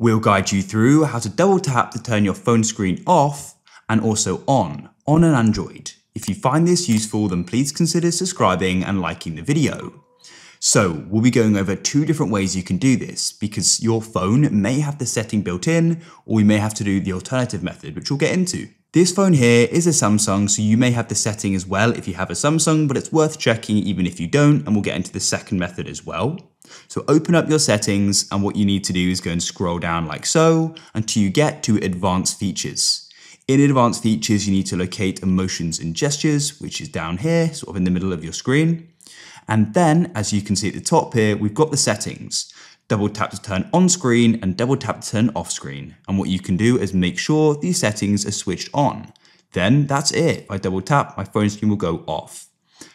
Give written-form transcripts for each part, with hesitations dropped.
We'll guide you through how to double tap to turn your phone screen off and also on an Android. If you find this useful, then please consider subscribing and liking the video. So we'll be going over two different ways you can do this, because your phone may have the setting built in, or we may have to do the alternative method, which we'll get into. This phone here is a Samsung, so you may have the setting as well if you have a Samsung, but it's worth checking even if you don't, and we'll get into the second method as well. So open up your settings, and what you need to do is go and scroll down like so until you get to advanced features. In advanced features, you need to locate emotions and gestures, which is down here, sort of in the middle of your screen. And then, as you can see at the top here, we've got the settings. Double tap to turn on screen and double tap to turn off screen. And what you can do is make sure these settings are switched on. Then that's it. If I double tap, my phone screen will go off.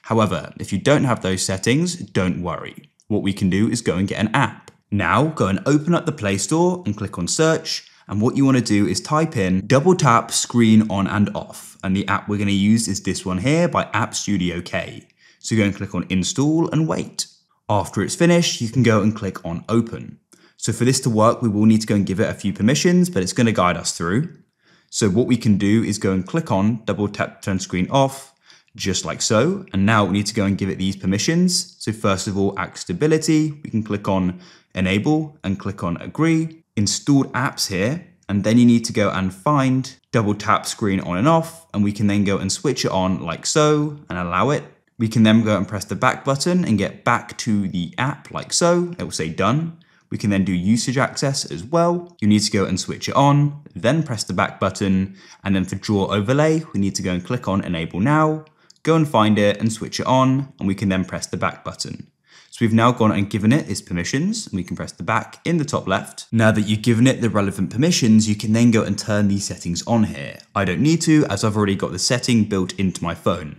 However, if you don't have those settings, don't worry. What we can do is go and get an app. Now go and open up the Play Store and click on search. And what you want to do is type in double tap screen on and off. And the app we're going to use is this one here by App Studio K. So go and click on install and wait. After it's finished, you can go and click on open. So for this to work, we will need to go and give it a few permissions, but it's going to guide us through. So what we can do is go and click on double tap turn screen off, just like so. And now we need to go and give it these permissions. So first of all, accessibility, we can click on enable and click on agree. Installed apps here, and then you need to go and find double tap screen on and off, and we can then go and switch it on like so and allow it. We can then go and press the back button and get back to the app like so. It will say done. We can then do usage access as well. You need to go and switch it on, then press the back button, and then for draw overlay, we need to go and click on enable now, go and find it and switch it on, and we can then press the back button. So we've now gone and given it its permissions, and we can press the back in the top left. Now that you've given it the relevant permissions, you can then go and turn these settings on here. I don't need to, as I've already got the setting built into my phone.